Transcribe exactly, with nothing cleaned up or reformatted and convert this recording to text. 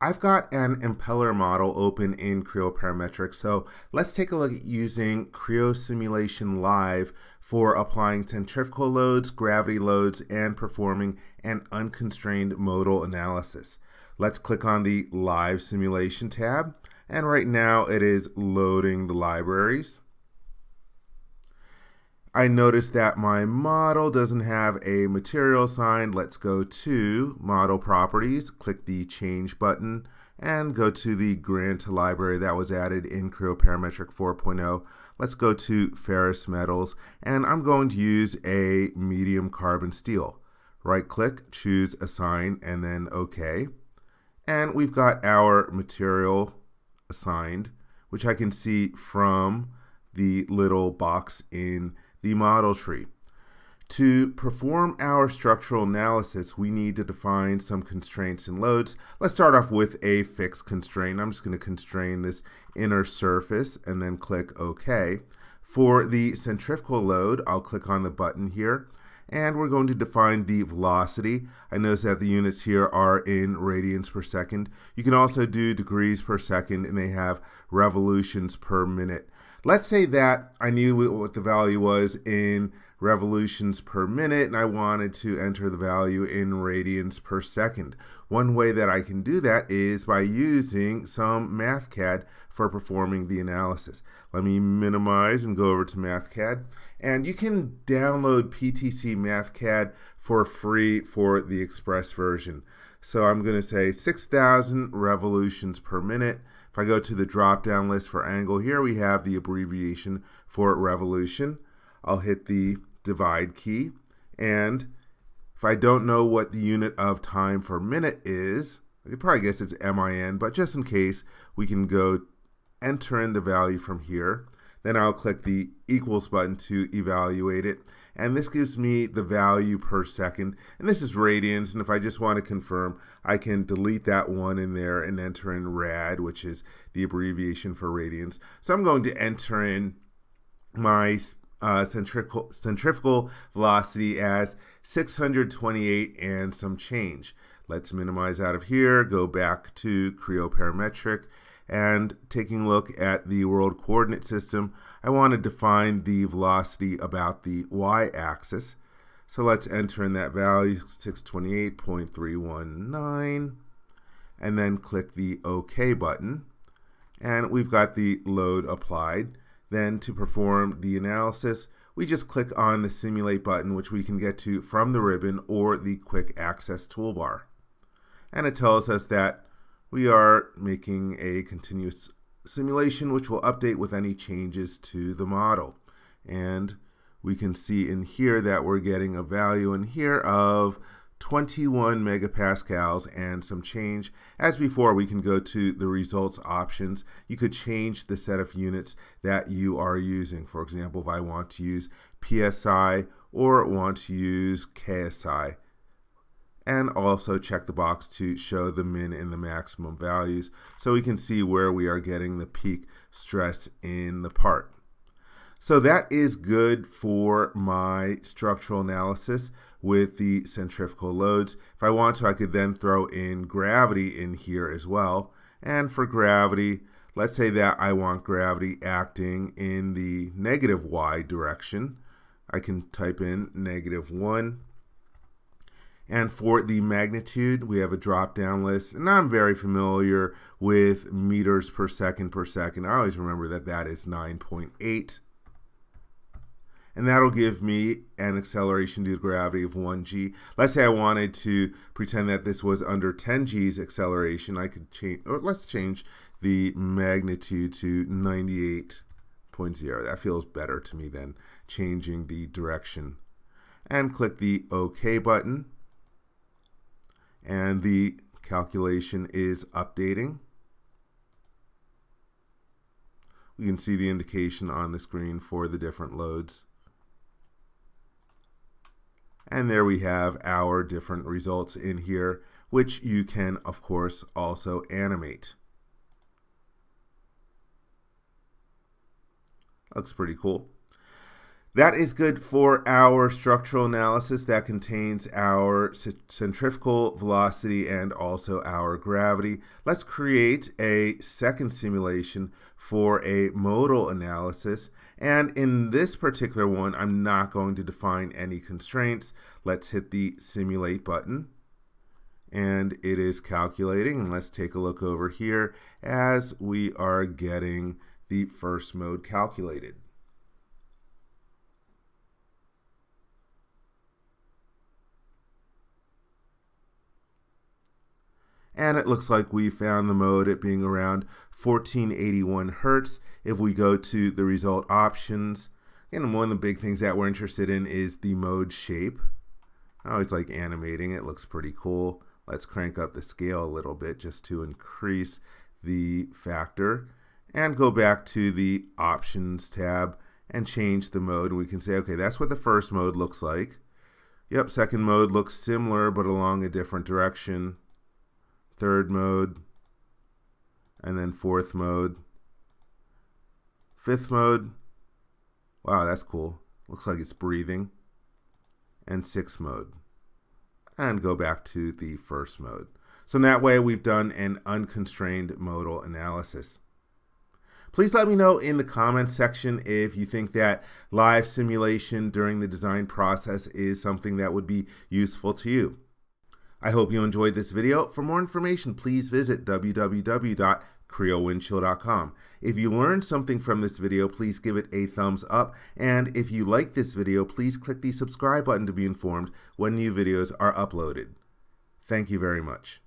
I've got an impeller model open in Creo Parametric, so let's take a look at using Creo Simulation Live for applying centrifugal loads, gravity loads, and performing an unconstrained modal analysis. Let's click on the Live Simulation tab, and right now it is loading the libraries. I noticed that my model doesn't have a material sign. Let's go to Model Properties, click the Change button, and go to the Grant Library that was added in Creo Parametric four point oh. Let's go to Ferrous Metals, and I'm going to use a medium carbon steel. Right-click, choose Assign, and then OK. And we've got our material assigned, which I can see from the little box in the model tree. To perform our structural analysis, we need to define some constraints and loads. Let's start off with a fixed constraint. I'm just going to constrain this inner surface and then click OK. For the centrifugal load, I'll click on the button here, and we're going to define the velocity. I notice that the units here are in radians per second. You can also do degrees per second, and they have revolutions per minute. Let's say that I knew what the value was in revolutions per minute and I wanted to enter the value in radians per second. One way that I can do that is by using some MathCAD for performing the analysis. Let me minimize and go over to MathCAD. And you can download P T C MathCAD for free for the Express version. So I'm going to say six thousand revolutions per minute. If I go to the drop-down list for angle, here we have the abbreviation for revolution. I'll hit the divide key, and if I don't know what the unit of time per minute is, I could probably guess it's min, but just in case, we can go enter in the value from here. Then I'll click the equals button to evaluate it, and this gives me the value per second, and this is radians, and if I just want to confirm, I can delete that one in there and enter in rad, which is the abbreviation for radians. So I'm going to enter in my uh, centrifugal, centrifugal velocity as six hundred twenty-eight and some change. Let's minimize out of here, go back to Creo Parametric, and taking a look at the world coordinate system, I want to define the velocity about the y-axis. So let's enter in that value, six twenty-eight point three one nine, and then click the OK button. And we've got the load applied. Then to perform the analysis, we just click on the Simulate button, which we can get to from the ribbon or the Quick Access toolbar. And it tells us that we are making a continuous simulation, which will update with any changes to the model. And we can see in here that we're getting a value in here of twenty-one megapascals and some change. As before, we can go to the results options. You could change the set of units that you are using. For example, if I want to use P S I or want to use K S I. And also check the box to show the min and the maximum values so we can see where we are getting the peak stress in the part. So that is good for my structural analysis with the centrifugal loads. If I want to, I could then throw in gravity in here as well. And for gravity, let's say that I want gravity acting in the negative y direction. I can type in negative one. And for the magnitude, we have a drop-down list, and I'm very familiar with meters per second per second. I always remember that that is nine point eight. And that'll give me an acceleration due to gravity of one g. Let's say I wanted to pretend that this was under ten g's acceleration. I could change, or let's change the magnitude to ninety-eight point zero. That feels better to me than changing the direction. And click the OK button. And the calculation is updating. We can see the indication on the screen for the different loads. And there we have our different results in here, which you can, of course, also animate. Looks pretty cool. That is good for our structural analysis that contains our centrifugal velocity and also our gravity. Let's create a second simulation for a modal analysis. And in this particular one, I'm not going to define any constraints. Let's hit the simulate button. And it is calculating. And let's take a look over here as we are getting the first mode calculated. And it looks like we found the mode at being around fourteen eighty-one hertz. If we go to the result options, and one of the big things that we're interested in is the mode shape. I always like animating, it looks pretty cool. Let's crank up the scale a little bit just to increase the factor and go back to the options tab and change the mode. We can say, okay, that's what the first mode looks like. Yep, second mode looks similar but along a different direction. Third mode, and then fourth mode, fifth mode, wow, that's cool, looks like it's breathing, and sixth mode, and go back to the first mode. So in that way we've done an unconstrained modal analysis. Please let me know in the comments section if you think that live simulation during the design process is something that would be useful to you. I hope you enjoyed this video. For more information, please visit w w w dot creo windshield dot com. If you learned something from this video, please give it a thumbs up. And if you like this video, please click the subscribe button to be informed when new videos are uploaded. Thank you very much.